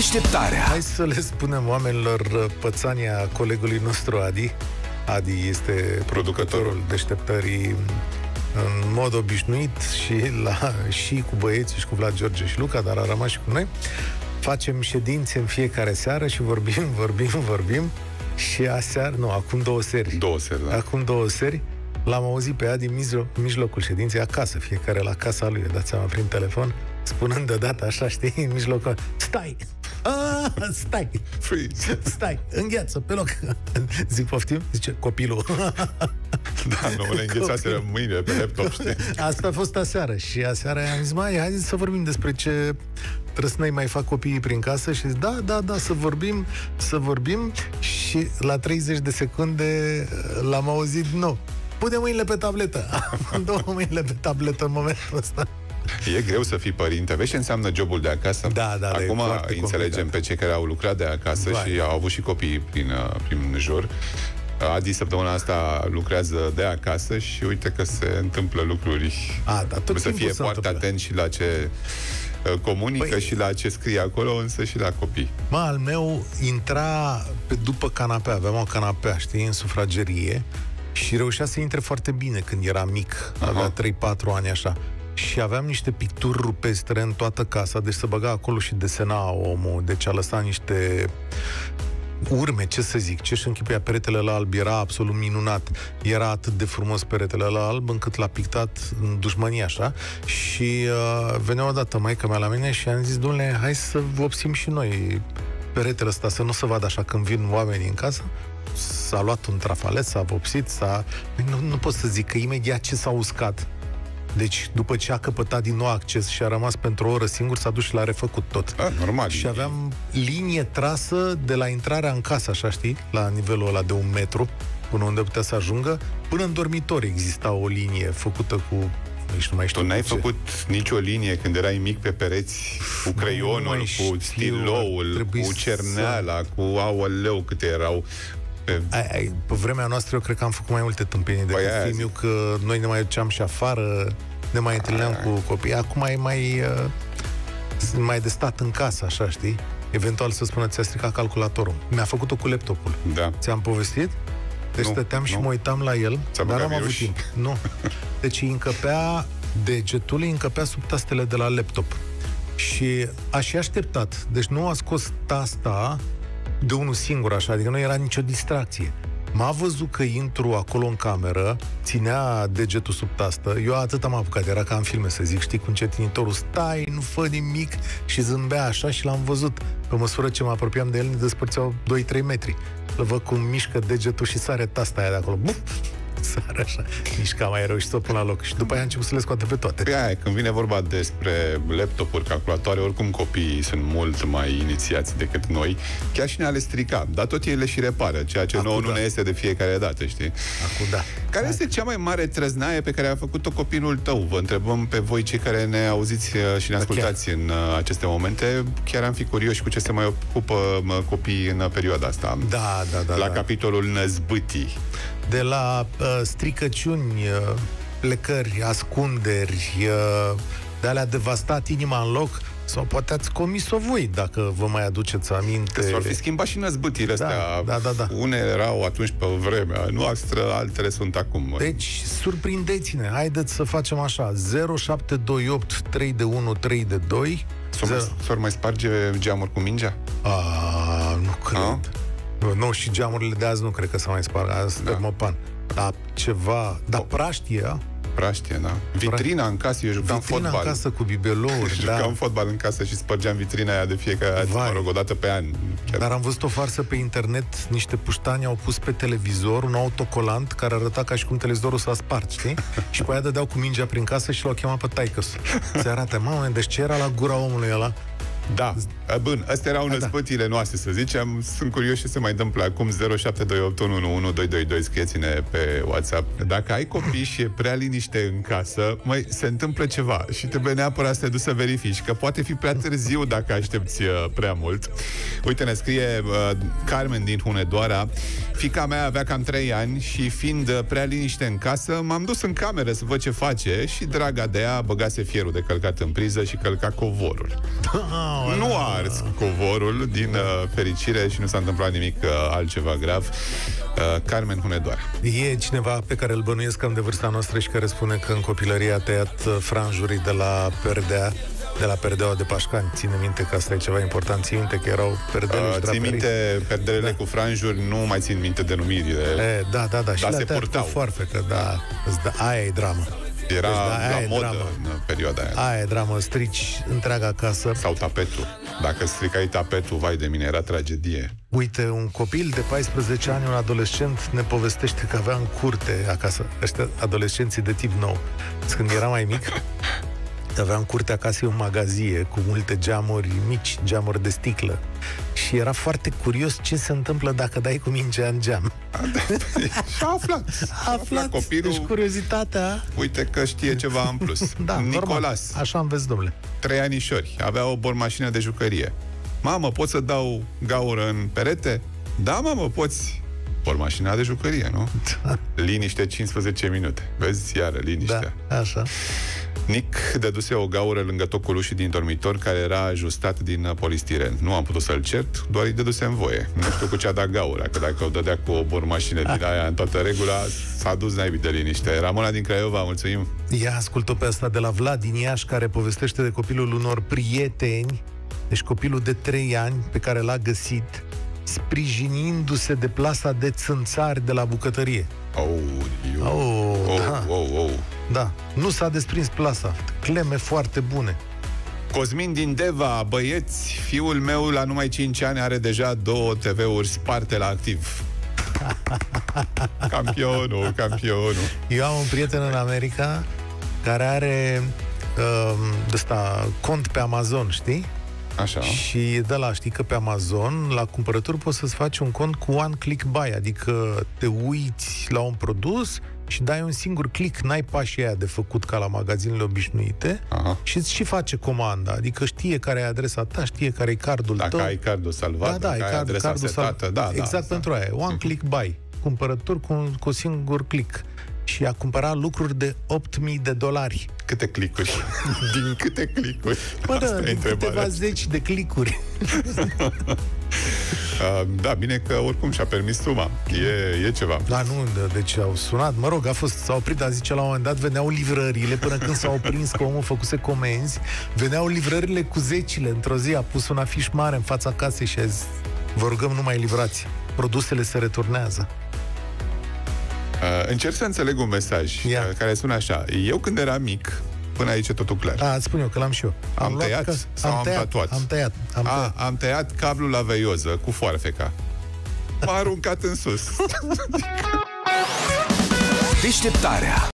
Deșteptarea. Hai să le spunem oamenilor pățania colegului nostru Adi. Adi este producătorul Deșteptării în mod obișnuit și cu băieții, și cu Vlad, George și Luca, dar a rămas și cu noi. Facem ședințe în fiecare seară și vorbim. Și aseară, nu, acum două seri. Două seri, da. Acum două seri. L-am auzit pe Adi în mijlocul ședinței, acasă, fiecare la casa lui, dați seama, prin telefon, spunând deodată așa, știi, în mijlocul, stai, îngheață, pe loc. Zic, poftim? Zice, copilul. Da, nu, le înghețaseră mâinile pe laptop, știi? Asta a fost aseară și aseară am zis, mai, hai să vorbim despre ce trăsnei mai fac copiii prin casă și zic, da, să vorbim și la 30 de secunde l-am auzit, nu. Pune mâinile pe tabletă. Am două mâinile pe tabletă în momentul ăsta. E greu să fii părinte. Vezi ce înseamnă jobul de acasă? Da, acum înțelegem pe cei care au lucrat de acasă și au avut și copii prin jur. Adi săptămâna asta lucrează de acasă și uite că se întâmplă lucruri. Trebuie să fie foarte atent și la ce comunică, și la ce scrie acolo, însă și la copii. Al meu intra după canapea. Aveam o canapea, știi, în sufragerie. Și reușea să intre foarte bine când era mic. Avea 3-4 ani așa. Și aveam niște picturi rupestre în toată casa, deci se băga acolo și desena omul. Deci a lăsat niște urme, ce să zic, ce-și închipuia. Peretele la alb era absolut minunat. Era atât de frumos peretele la alb încât l-a pictat în dușmănie așa. Și venea odată maică-mea la mine și am zis, dom'le, hai să vopsim și noi peretele ăsta, să nu se vadă așa când vin oamenii în casă. S-a luat un trafalet, s-a vopsit, nu pot să zic că imediat ce s-a uscat. Deci după ce a căpătat din nou acces și a rămas pentru o oră singur, s-a dus și l-a refăcut tot. Normal. Și aveam linie trasă de la intrarea în casă, așa, știi, la nivelul ăla de 1 metru, până unde putea să ajungă, până în dormitor exista o linie făcută cu... Tu n-ai făcut nicio linie când erai mic pe pereți, cu creionul, cu stiloul, cu cerneala, cu aoleu câte erau. Pe vremea noastră eu cred că am făcut mai multe tâmpenii decât fiul meu, că noi ne mai duceam și afară, ne mai întâlneam cu copii. Acum e mai de stat în casă, așa, știi? Eventual să spună, ți-a stricat calculatorul. Mi-a făcut-o cu laptopul. Da. Ți-am povestit? Deci stăteam și mă uitam la el, dar am avut timp. Nu. Deci degetul îi încăpea sub tastele de la laptop. Și aș fi așteptat. Deci nu a scos tasta de unul singur, așa, adică nu era nicio distracție. M-a văzut că intru acolo în cameră, ținea degetul sub tastă, eu atât am apucat, era ca în filme, să zic, știi, cu încetinitorul, stai, nu fă nimic, și zâmbea așa și l-am văzut. Pe măsură ce mă apropiam de el, ne despărțeau 2-3 metri. Îl văd cum mișcă degetul și sare tasta aia de acolo. Buf! Sare așa. Nici că am mai reușit să o pun la loc. Și după aia a început să le scoate pe toate. Când vine vorba despre laptopuri, calculatoare, oricum copiii sunt mult mai inițiați decât noi. Chiar și ne-a le strica, dar tot ei le și repară, ceea ce nouă nu ne este de fiecare dată, știi? Care este cea mai mare trăznaie pe care a făcut-o copilul tău? Vă întrebăm pe voi, cei care ne auziți și ne ascultați în aceste momente. Chiar am fi curioși cu ce se mai ocupă copiii în perioada asta. La capitolul năzbâtii. De la stricăciuni, plecări, ascunderi, de-alea devastat inima în loc, sau poate ați comis-o voi, dacă vă mai aduceți aminte. Că s-ar fi schimbat și năzbâtiile astea. Unele erau atunci pe vremea noastră, altele sunt acum. Deci, surprindeți-ne, haideți să facem așa, 0728 3 de 1 3 de 2. S-ar mai sparge geamuri cu mingea? Nu cred. Nu, și geamurile de azi nu cred că s-au mai spart. Azi termopan. Dar ceva... Dar praștia... Praștie, da. Vitrina în casă, eu jucam fotbal. Vitrina în casă cu bibelouri, jucam fotbal în casă și spărgeam vitrina aia de fiecare, mă rog, o dată pe an. Dar am văzut o farsă pe internet, niște puștani au pus pe televizor un autocolant care arăta ca și cum televizorul s-a spart, știi? Și pe aia dădeau cu mingea prin casă și l-au chemat pe taică-sul. Se arată, mamă, deci ce era la gura omului ăla? Bun, astea erau năzbâtiile noastre, să zicem. Sunt curioși ce se mai întâmplă acum. 0728111222, scrieți-ne pe WhatsApp. Dacă ai copii și e prea liniște în casă, măi, se întâmplă ceva și trebuie neapărat să te duci să verifici, că poate fi prea târziu dacă aștepți prea mult. Uite, ne scrie Carmen din Hunedoara. Fica mea avea cam 3 ani și fiind prea liniște în casă, m-am dus în cameră să văd ce face și draga de ea băgase fierul de călcat în priză și călca covorul. Nu a ars covorul, din fericire, și nu s-a întâmplat nimic altceva grav. Carmen Hunedoara. E cineva pe care îl bănuiesc cam de vârsta noastră și care spune că în copilărie a tăiat franjurii de la perdea, de la perdeaua de Pașcani. Ține minte că asta e ceva important. Ține minte că erau perdele și draperii. Ține minte perdelele, da, cu franjuri, nu mai țin minte denumirile. Da, da, da. Și da, le purtau foarfecă, da, da. Aia e dramă. Era deci, la modă dramă în perioada aia. Aia e dramă, strici întreaga casă. Sau tapetul. Dacă stricai tapetul, vai de mine, era tragedie. Uite, un copil de 14 ani, un adolescent, ne povestește că avea în curte acasă. Ăștia, adolescenții de tip nou. Când era mai mic, avea în curtea casei o magazie cu multe geamuri mici, geamuri de sticlă. Și era foarte curios ce se întâmplă dacă dai cu mingea în geam. A aflat copilul. Deci curiozitatea... Uite că știe ceva în plus. Da, Nicolas. Normal. Așa înveți, domnule. 3 anișori. Avea o bormașină de jucărie. Mamă, pot să dau gaură în perete? Da, mamă, poți... Bormașina de jucărie, nu? Da. Liniște 15 minute. Vezi, iară, liniștea. Da, așa. Nic dăduse o gaură lângă tocul ușii din dormitor, care era ajustat din polistiren. Nu am putut să-l cert, doar îi dădusem voie. Nu știu cu ce a dat gaura, că dacă o dădea cu o bormașină din aia în toată regula, s-a dus naibii de liniște. Ramona din Craiova, mulțumim. Ia, ascult-o pe asta de la Vlad din Iași, care povestește de copilul unor prieteni, deci copilul de 3 ani pe care l-a găsit sprijinindu-se de plasa de țânțari de la bucătărie. Da, nu s-a desprins plasa. Cleme foarte bune. Cosmin din Deva, băieți, fiul meu la numai 5 ani are deja 2 TV-uri sparte la activ. Campionul, campionul. Eu am un prieten în America care are cont pe Amazon, știi? Așa. Și de la, știi că pe Amazon, la cumpărături, poți să-ți faci un cont cu one click buy, adică te uiți la un produs și dai un singur click, n-ai pașii aia de făcut ca la magazinele obișnuite. Aha. Și îți și face comanda, adică știe care e adresa ta, știe care e cardul tău. Dacă ai cardul salvat, dacă ai adresa setată. Da, exact, pentru aia, one click buy, cumpărături cu un singur click. Și a cumpărat lucruri de $8.000. Câte clicuri? Din câte clicuri? Bă, da, din câteva zeci de clicuri. Da, bine că oricum și-a permis suma. E ceva. Da, nu, deci au sunat, mă rog, s-au oprit, dar zice, la un moment dat veneau livrările, până când s-au prins că omul făcuse comenzi, veneau livrările cu zecile. Într-o zi a pus un afiș mare în fața casei și a zis, vă rugăm, nu mai livrați, produsele se returnează. Încerc să înțeleg un mesaj care sună așa. Eu când eram mic, până aici e totul clar. Da, îți spun eu că l-am și eu. Am tăiat sau am tatuat? Am tăiat cablul la veioză cu foarfeca. M-a aruncat în sus. Deșteptarea